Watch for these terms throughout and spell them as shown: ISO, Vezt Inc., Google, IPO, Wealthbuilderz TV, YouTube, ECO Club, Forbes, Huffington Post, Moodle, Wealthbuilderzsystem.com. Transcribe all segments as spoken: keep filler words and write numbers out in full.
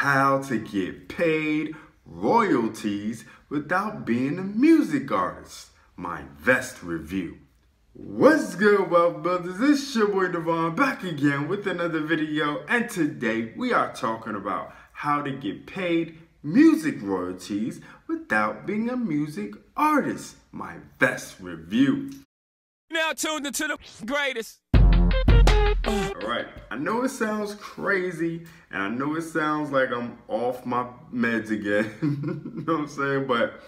how to get paid royalties without being a music artist, my Vezt review. What's good, Wealth Builders? It's your boy Devon back again with another video, and today we are talking about how to get paid music royalties without being a music artist, my Vezt review. Now tuned into the greatest. Alright, I know it sounds crazy, and I know it sounds like I'm off my meds again, you know what I'm saying, but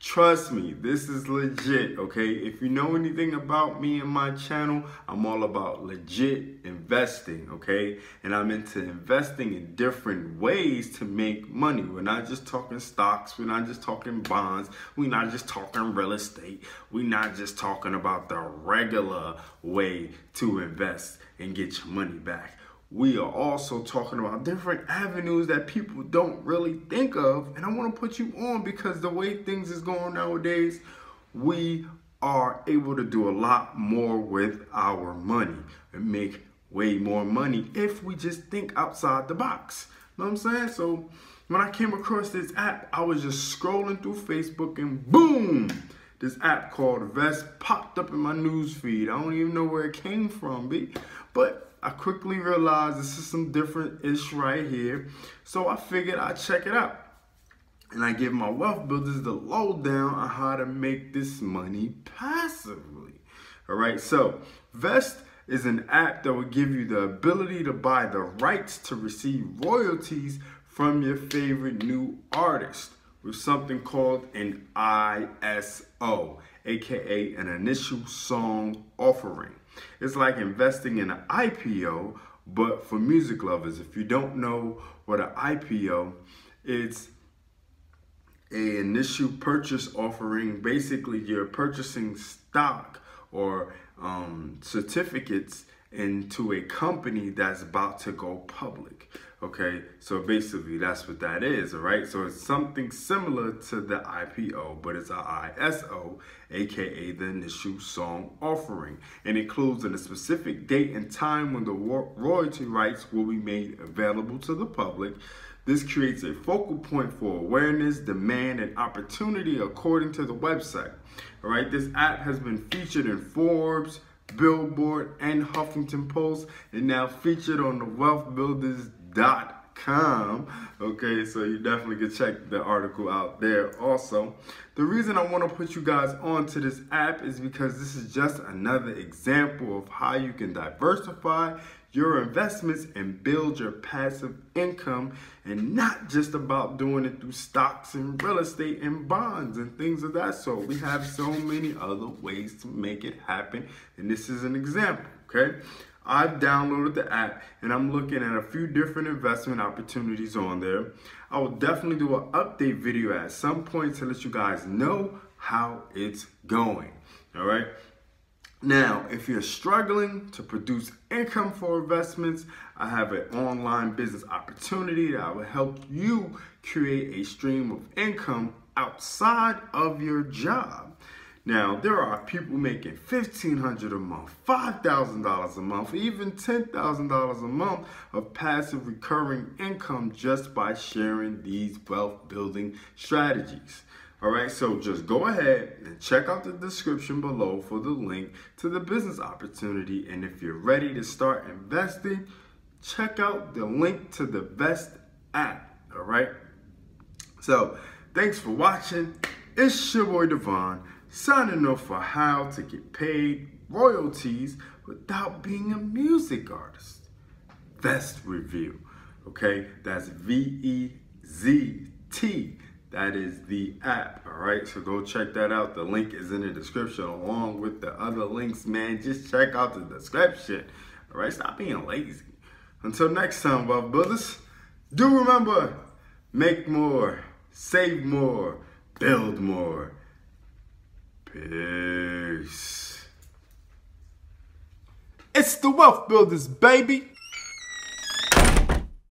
trust me, this is legit, okay? If you know anything about me and my channel, I'm all about legit investing, okay? And I'm into investing in different ways to make money. We're not just talking stocks. We're not just talking bonds. We're not just talking real estate. We're not just talking about the regular way to invest and get your money back. We are also talking about different avenues that people don't really think of. And I want to put you on because the way things is going nowadays, we are able to do a lot more with our money and make way more money if we just think outside the box. You know what I'm saying? So when I came across this app, I was just scrolling through Facebook and boom, this app called Vezt popped up in my newsfeed. I don't even know where it came from, B, but I quickly realized this is some different-ish right here, so I figured I'd check it out. And I give my wealth builders the lowdown on how to make this money passively. All right, so Vezt is an app that will give you the ability to buy the rights to receive royalties from your favorite new artist with something called an I S O, aka an initial song offering. It's like investing in an I P O, but for music lovers. If you don't know what an I P O, it's an initial purchase offering. Basically, you're purchasing stock or um, certificates into a company that's about to go public. Okay, so basically that's what that is, all right? So it's something similar to the I P O, but it's an I S O, aka the initial song offering, and includes in a specific date and time when the royalty rights will be made available to the public. This creates a focal point for awareness, demand, and opportunity according to the website. All right, this app has been featured in Forbes, Billboard, and Huffington Post, and now featured on the wealth builders dot com. Okay, so you definitely can check the article out there also. The reason I want to put you guys onto this app is because this is just another example of how you can diversify your investments and build your passive income, and not just about doing it through stocks and real estate and bonds and things of that sort. We have so many other ways to make it happen, and this is an example, okay? I've downloaded the app and I'm looking at a few different investment opportunities on there. I will definitely do an update video at some point to let you guys know how it's going, all right? Now, if you're struggling to produce income for investments, I have an online business opportunity that will help you create a stream of income outside of your job. Now, there are people making fifteen hundred dollars a month, five thousand dollars a month, even ten thousand dollars a month of passive recurring income just by sharing these wealth building strategies. All right, so just go ahead and check out the description below for the link to the business opportunity. And if you're ready to start investing, check out the link to the Vezt app, all right? So thanks for watching. It's your boy Devon, signing off for how to get paid royalties without being a music artist. Vezt review, okay? That's V E Z T. That is the app, all right? So go check that out. The link is in the description along with the other links, man. Just check out the description, all right? Stop being lazy. Until next time, Wealth Builders, do remember, make more, save more, build more. Peace. It's the Wealth Builders, baby.